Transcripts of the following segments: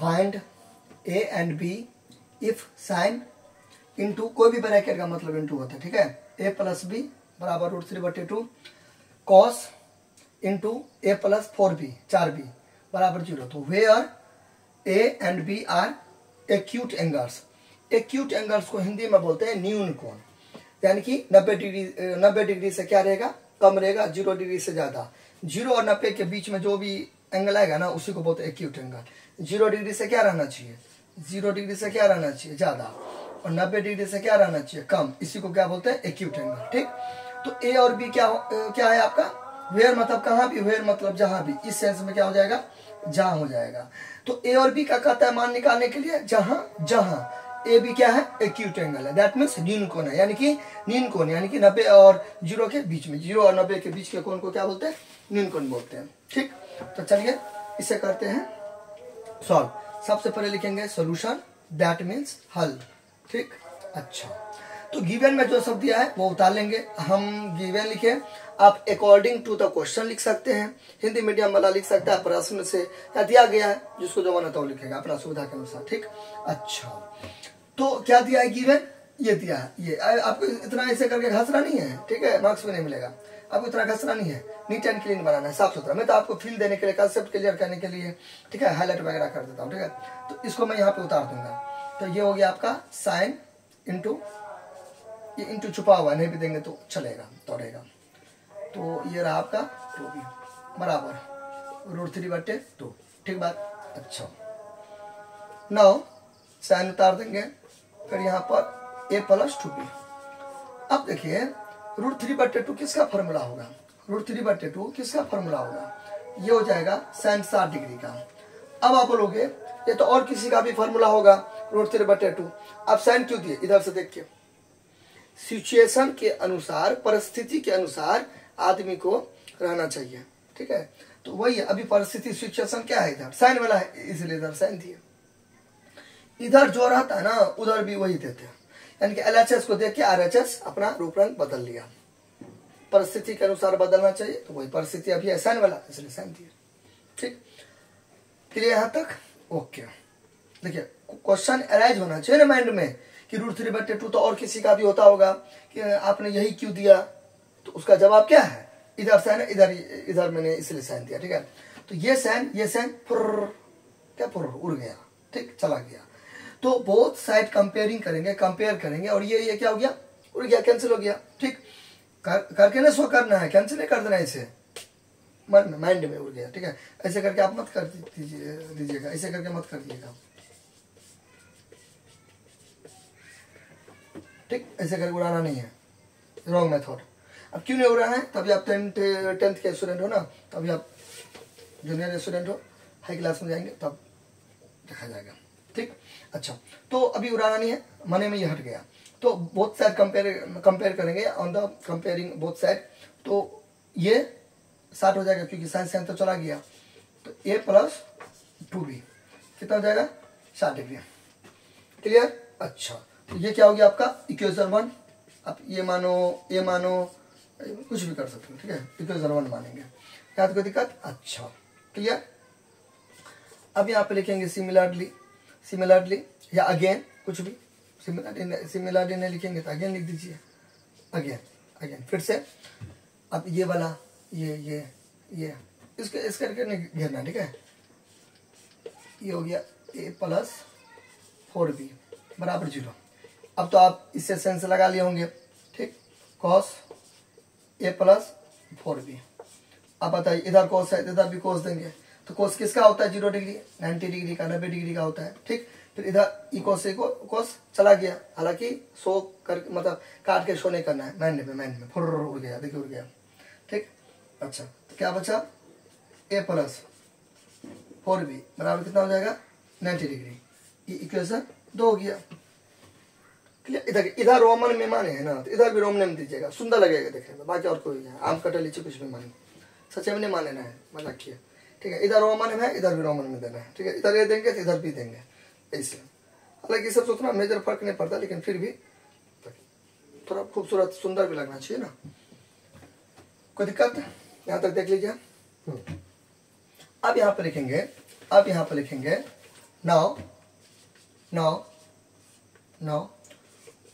Find A and B if sine into, कोई भी bracket का मतलब इनटू होता है, ठीक है। ए प्लस बी बराबर √3/2 cos into A plus 4b बराबर 0। तो where A and B are acute angles, acute angles को हिंदी में बोलते हैं न्यून कोण, यानी कि 90 डिग्री से क्या रहेगा, कम रहेगा, 0 डिग्री से ज्यादा। 0 और 90 के बीच में जो भी एंगल आएगा ना उसी को बोलते हैं एक्यूट एंगल। 0 डिग्री से क्या रहना चाहिए, 0 डिग्री से क्या रहना चाहिए, ज्यादा, और 90 डिग्री से क्या रहना चाहिए, कम। इसी को क्या बोलते हैं एक्यूट एंगल, ठीक। तो ए और बी क्या है आपका, वेयर मतलब कहाँ भी, वेयर मतलब जहां भी, इस सेंस में क्या हो जाएगा, जहां हो जाएगा। तो ए और बी का कहता है मान निकालने के लिए जहां जहां ए बी क्या है, एक्यूट एंगल है, दैट मीन्स न्यून कोण है, यानी कि न्यून कोण, यानी कि 90 और 0 के बीच में, 0 और 90 के बीच के कोण को क्या बोलते हैं, न्यून कोण बोलते हैं, ठीक। तो चलिए इसे करते हैं सॉल्व। सबसे पहले लिखेंगे सोल्यूशन, दैट मीन्स हल, ठीक। अच्छा, तो गिवन में जो शब्द दिया है वो उतार लेंगे हम। गिवन लिखे आप अकॉर्डिंग टू द क्वेश्चन लिख सकते हैं, हिंदी मीडियम वाला लिख सकता है, प्रश्न से या दिया गया है, जिसको जो माना तो लिखेगा अपना सुविधा के अनुसार, ठीक। अच्छा, तो क्या दिया है गिवन, ये दिया है, ये आपको इतना ऐसे करके घसरा नहीं है, ठीक है, मार्क्स भी नहीं मिलेगा आपको, इतना घसरा नहीं है, नीट एंड क्लीन बनाना है, साफ सुथरा। मैं तो आपको फील देने के लिए, कंसेप्ट क्लियर करने के लिए, ठीक है, हाईलाइट वगैरह कर देता हूँ, ठीक है। तो इसको मैं यहाँ पे उतार दूंगा, तो ये हो गया आपका साइन इंटू छुपा हुआ नहीं भी देंगे तो चलेगा, दौड़ेगा। तो ये रहा आपका 2b बराबर √3/2, ठीक बात। अच्छा, नाउ साइन उतार देंगे, फिर यहाँ पर a प्लस 2b। अब देखिए √3/2 किसका फॉर्मूला होगा, √3/2 किसका फॉर्मूला होगा, ये हो जाएगा साइन 60 डिग्री का। अब आप बोलोगे ये तो और किसी का भी फॉर्मूला होगा, √3/2। अब साइन क्यों दिए, इधर से देखिए, सिचुएशन के अनुसार, परिस्थिति के अनुसार आदमी को रहना चाहिए, ठीक है। तो वही है, अभी परिस्थिति सिचुएशन क्या है, इधर साइन वाला है, इसलिए इधर साइन दिए। इधर जो रहता है ना उधर भी वही देते हैं, यानी कि LHS को देख के RHS अपना रूप रंग बदल लिया, परिस्थिति के अनुसार बदलना चाहिए, तो वही परिस्थिति अभी है साइन वाला, इसलिए साइन दिए, ठीक। क्लियर यहाँ तक, ओके। देखिए क्वेश्चन अराइज होना चाहिए ना माइंड में कि √3/2 तो और किसी का भी होता होगा, कि आपने यही क्यों दिया, तो उसका जवाब क्या है, इधर साइन, इधर मैंने इसलिए साइन दिया, ठीक है। तो ये साइन क्या उड़ गया, ठीक, चला गया। तो बोथ साइड कंपेयरिंग करेंगे, कंपेयर करेंगे, और ये क्या हो गया, उड़ गया, कैंसिल हो गया, ठीक। करके ना शो करना है, कैंसिल नहीं कर देना, इसे माइंड में उड़ गया, ठीक है। ऐसे करके आप मत कर दीजिएगा, ऐसे करके मत कर दीजिएगा, ठीक, ऐसे करके उड़ाना नहीं है, रॉन्ग मेथड। अब क्यों नहीं उड़ाना है, तभी आप टेंथ के स्टूडेंट हो ना, तभी आप जूनियर स्टूडेंट हो, हाई क्लास में जाएंगे तब देखा जाएगा, ठीक। अच्छा, तो अभी उड़ाना नहीं है, मन में ये हट गया। तो बोथ साइड कंपेयर करेंगे, on the comparing both side, तो ये 60 हो जाएगा, क्योंकि साइन तो चला गया। तो ए प्लस 2b कितना हो जाएगा, 60 डिग्री, क्लियर। अच्छा, तो ये क्या हो गया आपका इक्वेशन 1। आप ये मानो कुछ भी कर सकते हो, ठीक है, इक्वेशन 1 मानेंगे, क्या कोई दिक्कत। अच्छा, क्लियर। अब यहाँ पे लिखेंगे सिमिलरली या अगेन, कुछ भी, सिमिलरली नहीं लिखेंगे तो अगेन लिख दीजिए, अगेन फिर से। अब ये वाला, ये इसके इस करके नहीं घेरना, ठीक है। ये हो गया a प्लस 4b बराबर 0। अब तो आप इससे सेंस लगा लिए होंगे, ठीक, कॉस a प्लस 4b। अब बताइए, इधर कॉस है, इधर भी कॉस देंगे, तो कोस किसका होता है, 0 डिग्री, 90 डिग्री का, 90 डिग्री का होता है, ठीक। फिर इधर कोस चला गया, हालांकि शो कर मतलब काट के शो नहीं करना है, माइंड में फुर्र उड़ गया, देखिए उड़ गया, ठीक। अच्छा, तो क्या बचा, a प्लस 4b बराबर कितना हो जाएगा, 90 डिग्री। ये इक्वेशन 2 हो गया, क्लियर। इधर रोमन में माने है ना, तो इधर भी रोमन में दीजिएगा, सुंदर लगेगा देखने में, बाकी और कोई है, आम कटल लीची कुछ भी माने, सच्चे में नहीं माने ना है, मजाक किया, ठीक है। इधर रोमन में है, इधर भी रोमन में देना है, ठीक है, इधर ये देंगे तो इधर भी देंगे, ऐसे। हालांकि सबसे उतना मेजर फर्क नहीं पड़ता, लेकिन फिर भी थोड़ा खूबसूरत सुंदर भी लगना चाहिए ना, कोई दिक्कत है। यहाँ तक देख लीजिए। अब यहाँ पर लिखेंगे Now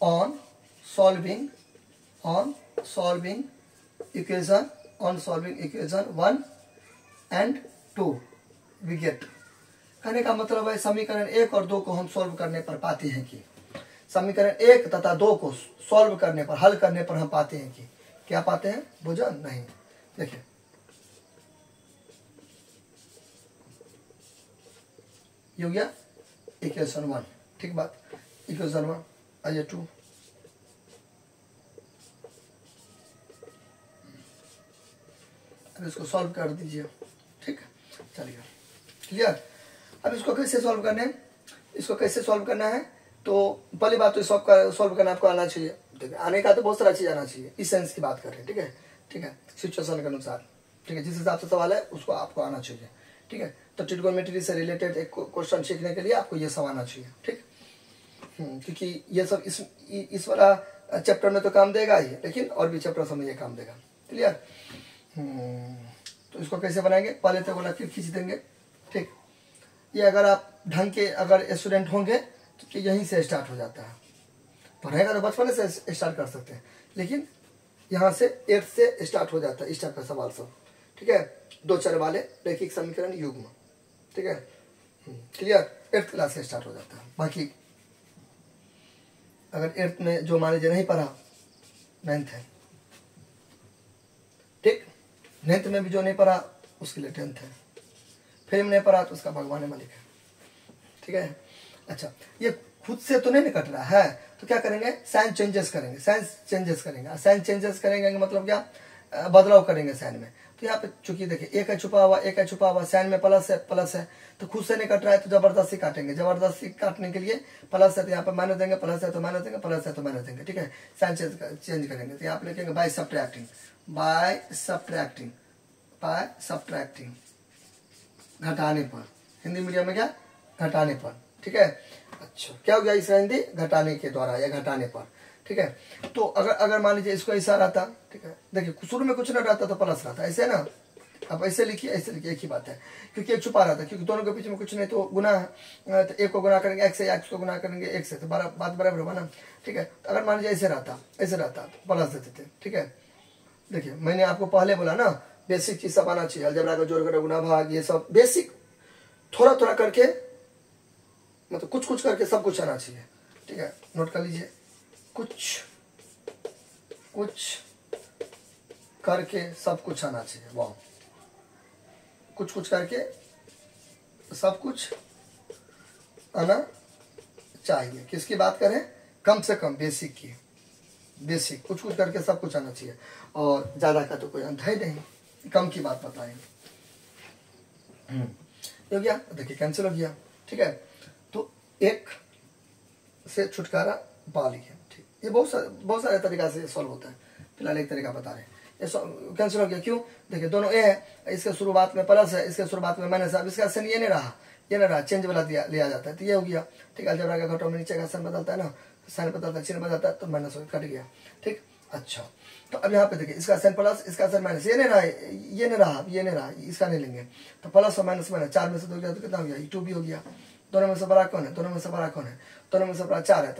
on solving equation 1 and 2 we get, कहने का मतलब है समीकरण 1 और 2 को हम सॉल्व करने पर पाते हैं कि समीकरण 1 तथा 2 को सॉल्व करने पर, हल करने पर हम पाते हैं कि क्या पाते हैं, भुजन नहीं। देखिए ये हो गया इक्वेशन 1, ठीक बात, इक्वेशन 1 आइए 2, अब इसको सॉल्व कर दीजिए, ठीक चलिए क्लियर। अब इसको कैसे सॉल्व करना है, इसको कैसे सॉल्व करना है, तो पहली बात तो इस सॉल्व करना आपको आना चाहिए, ठीक है, आने का तो बहुत सारा चीज आना चाहिए, इस सेंस की बात कर रहे हैं, ठीक है ठीक है, सिचुएशन के अनुसार, ठीक है, जिस हिसाब से सवाल है उसको आपको आना चाहिए, ठीक है। तो ट्रिगोनोमेट्री से रिलेटेड एक क्वेश्चन सीखने के लिए आपको ये सब आना चाहिए, ठीक, क्योंकि ये सब इस वाला चैप्टर में तो काम देगा ही, लेकिन और भी चैप्टर सब में ये काम देगा, क्लियर। तो इसको कैसे बनाएंगे, पहले तो बोला फिर खींच देंगे, ठीक, ये अगर आप ढंग के अगर स्टूडेंट होंगे तो यहीं से स्टार्ट हो जाता है, पढ़ेगा तो बचपन से स्टार्ट कर सकते हैं, लेकिन यहाँ से 8 से स्टार्ट हो जाता है इस टाइप का सवाल सब, ठीक है, दो चर वाले रैखिक समीकरण युग्म, ठीक है क्लियर, 8 क्लास से स्टार्ट हो जाता है। बाकी अगर 8 में जो मान लीजिए नहीं पढ़ा, 9th है, ठीक, 9th में भी जो नहीं पढ़ा उसके लिए 10th है, फिल्म नहीं पढ़ा तो उसका भगवान मालिक है, ठीक है। अच्छा ये खुद से तो नहीं निकट रहा है, तो क्या करेंगे, साइन चेंजेस करेंगे, मतलब क्या, बदलाव करेंगे साइन में। तो यहाँ पे चूंकि देखिए एक है छुपा हुआ, साइन में प्लस है, तो खुद से नहीं कट रहा है तो जबरदस्ती काटेंगे, जबरदस्ती काटने के लिए प्लस है तो यहाँ पे माइनस देंगे, प्लस है तो माइनस देंगे, ठीक है, साइन चेंज करेंगे। तो यहाँ पे लिखेंगे बाय सब्ट्रैक्टिंग, घटाने पर, हिंदी मीडियम में क्या, घटाने पर, ठीक है। अच्छा क्या हो गया इसका हिंदी, घटाने के द्वारा या घटाने पर, ठीक है। तो अगर मान लीजिए इसको ऐसा रहता, ठीक है, देखिए शुरू में कुछ ना रहता तो प्लस रहता, ऐसे ना, अब ऐसे लिखिए, एक ही बात है, क्योंकि एक छुपा रहा था, क्योंकि दोनों के बीच में कुछ नहीं तो गुना है, तो एक को गुना करेंगे एक से, एक को गुना करेंगे एक से, तो बात बराबर हुआ ना, ठीक है। तो अगर मान लीजिए ऐसे रहता तो प्लस देते थे, ठीक है। देखिए मैंने आपको पहले बोला ना, बेसिक चीज सब आना चाहिए, अलजेब्रा का जोड़ गुना भाग, ये सब बेसिक थोड़ा करके, मतलब कुछ करके सब कुछ आना चाहिए, ठीक है, नोट कर लीजिए, कुछ करके सब कुछ आना चाहिए। किसकी बात करें, कम से कम बेसिक की, बेसिक कुछ करके सब कुछ आना चाहिए, और ज्यादा का तो कोई अंत है नहीं, कम की बात बताएंगे। हो गया, देखिए कैंसिल हो गया, ठीक है। तो एक से छुटकारा पा लिया, ठीक, ये बहुत सारे तरीका से सॉल्व होता है, फिलहाल एक तरीका बता रहे हैं। ये कैंसिल हो गया, क्यों, देखिए दोनों ए है, इसके शुरुआत में प्लस है, इसके शुरुआत में माइनस है, अब इसका आसन ये नहीं रहा, चेंज वाला लिया जाता है, तो ये हो गया, ठीक है। अलजेब्रा का घटाव में नीचे का आसन बदलता है ना, साइन बदलता है, चिन्ह बदलता है, तो माइनस कट गया, ठीक। अच्छा तो अब यहाँ पे देखिए इसका साइन प्लस, इसका साइन माइनस, ये नहीं रहा, इसका नहीं लेंगे, तो प्लस और माइनस माइनस, 4 में से 2 गया तो कितना हो गया, 2b हो गया। दोनों में से बड़ा 4 है, तो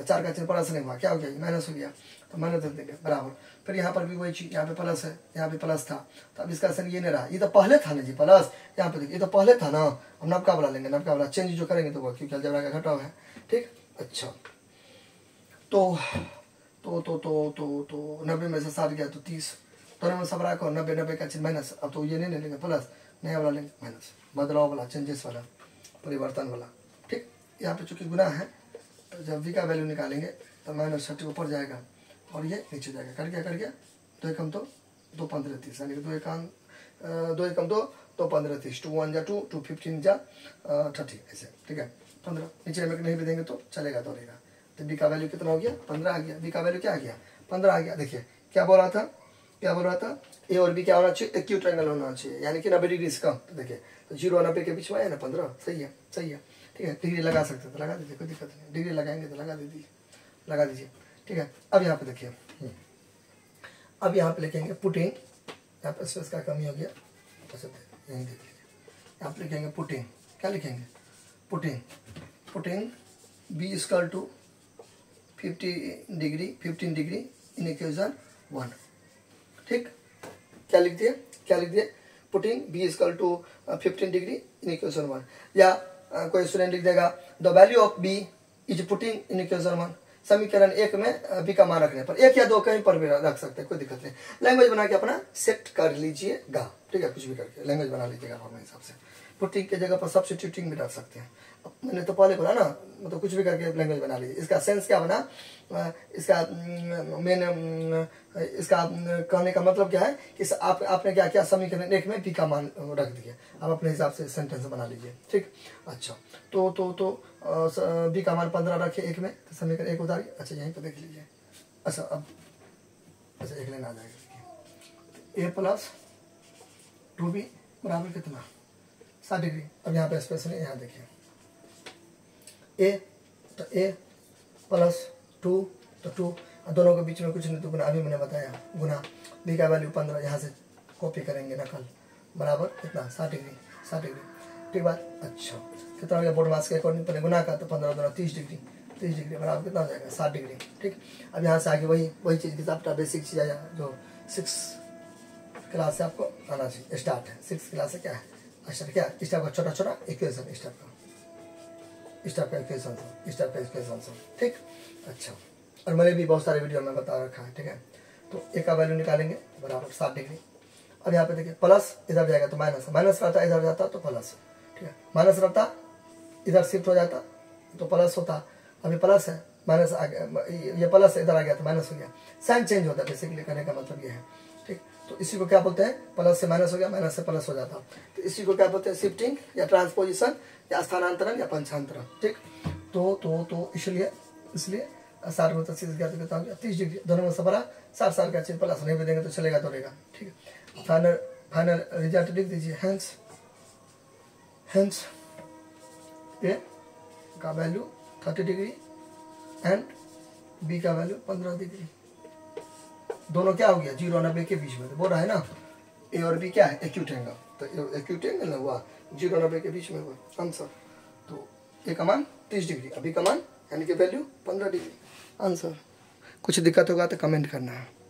4 का चिन्ह प्लस नहीं हुआ, क्या हो गया, माइनस हो गया, तो माइनस दे देंगे बराबर। फिर यहाँ पर भी वही चीज, यहाँ पे प्लस है, यहाँ पे प्लस था, तो अब इसका आसन ये नहीं रहा, ये तो पहले था ना जी, प्लस यहाँ पे देखिए ये तो पहले था ना, हम नबका वाला लेंगे, नबका वाला चेंज जो करेंगे तो वो, क्योंकि अलजेब्रा का घटाव है, ठीक। अच्छा तो 90 में से 7 गया तो 30, दोनों में सब रखो, 90 का चिन्ह माइनस, अब तो ये नहीं लेंगे प्लस, नया वाला लेंगे माइनस, बदलाव वाला, चेंजेस वाला, परिवर्तन वाला, ठीक। यहाँ पे चूंकि गुना है तो जब v का वैल्यू निकालेंगे तो माइनस 30 ऊपर जाएगा और ये नीचे जाएगा, कर गया, 2 एकम 2, 2 15 30, यानी कि 2 एकम 2, 2 15 30, 2 1 जा 2, 2 15 जा 30, ऐसे, ठीक है। 15 नीचे में नहीं भी देंगे तो चलेगा, दौड़ेगा, तो b का वैल्यू कितना हो गया, 15 आ गया, b का वैल्यू क्या आ गया, 15 आ गया। देखिए क्या बोल रहा था, ए और b क्या होना चाहिए, एक्यूट एंगल होना चाहिए, यानी कि 90 डिग्री से कम, तो देखिए 0 और 90 के बीच में है ना 15, सही है, ठीक है। डिग्री लगा सकते तो लगा दीजिए, कोई दिक्कत नहीं, डिग्री लगाएंगे तो लगा दीजिए, ठीक है। अब यहाँ पे देखिए, अब यहाँ पे लिखेंगे पुटिंग, यहाँ पे स्पेस का कमी हो गया, यहीं देख लीजिए, यहाँ पे लिखेंगे putting, putting B is equal to 15 degree in equation 1. ठीक, क्या लिख दिए putting B is equal to 15 degree in equation 1. या कोई स्टूडेंट लिख देगा the value of B is putting in equation 1. समीकरण एक में B का मान रखने पर, एक या दो कहीं पर भी रख सकते हैं, कोई दिक्कत नहीं. लैंग्वेज बना के अपना सेट कर लीजिएगा, ठीक है, कुछ भी करके लैंग्वेज बना लीजिएगा अपने हिसाब से. पुटिंग के जगह पर सब्स्टिट्यूटिंग भी रख सकते हैं. मैंने तो पहले बोला ना, मतलब कुछ भी करके लैंग्वेज बना लीजिए. इसका सेंस क्या बना, इसका मेन, इसका कहने का मतलब क्या है कि आपने क्या किया, समीकरण एक में B का मान रख दिया. आप अपने हिसाब से सेंटेंस बना लीजिए, ठीक. अच्छा तो B का मान 15 रखे एक में, तो समीकरण एक उतारिए. अच्छा यहीं पर देख लीजिए. अच्छा अब अच्छा एक लाइन आ जाएगा, ए प्लस 2B बराबर कितना 60 डिग्री. अब यहाँ पे स्पेस नहीं, यहाँ देखिए ए, तो ए प्लस 2, तो 2 दोनों के बीच में कुछ नहीं, तो गुना. अभी मैंने बताया गुना. B का वैल्यू 15, यहाँ से कॉपी करेंगे नकल, बराबर कितना 60 डिग्री. ठीक बात. अच्छा कितना हो गया बोर्ड मास के अकॉर्डिंग, पहले गुना का, तो 15 30 डिग्री बराबर कितना हो जाएगा 60 डिग्री. ठीक. अब यहाँ से आगे वही चीज़ के साथ बेसिक चीज़ आया जो 6 क्लास से आपको आना चाहिए, स्टार्ट है 6 क्लास से. क्या है अच्छा, क्या इस टाइप का छोटा छोटा इक्वेशन, इस टाइप का इक्वेशन. ठीक. अच्छा और मैंने भी बहुत सारे वीडियो में बता रखा है, ठीक है. तो एक का वैल्यू निकालेंगे बराबर 60 डिग्री. अब यहाँ पे देखिए प्लस इधर जाएगा तो माइनस रहता, इधर जाता तो प्लस, ठीक है. माइनस रहता इधर शिफ्ट हो जाता तो प्लस होता. अभी प्लस है माइनस, ये प्लस इधर आ गया तो माइनस हो गया. साइन चेंज होता है बेसिकली, करने का मतलब ये है, ठीक. तो इसी को क्या बोलते हैं, प्लस से माइनस हो गया, माइनस से प्लस हो जाता. तो इसी को क्या बोलते हैं, शिफ्टिंग या ट्रांसपोजिशन या स्थानांतरण या पंचांतरण. ठीक. तो इसलिए 30 डिग्री दोनों में सबरा 60 का चीज प्लस नहीं भेजेंगे तो चलेगा, दौड़ेगा. ठीक है. फाइनल रिजल्ट लिख दीजिए. हेंस ए का वैल्यू 30 डिग्री एंड बी का वैल्यू 15 डिग्री. दोनों क्या हो गया 0 90 के बीच में. तो बोल रहा है ना ए और बी क्या है, एक्यूट एंगल. तो एक्यूट एंगल ना हुआ 0 90 के बीच में हुआ आंसर. तो ए का मान 30 डिग्री, अभी का मान यानी कि वैल्यू 15 डिग्री आंसर. कुछ दिक्कत होगा तो कमेंट करना है.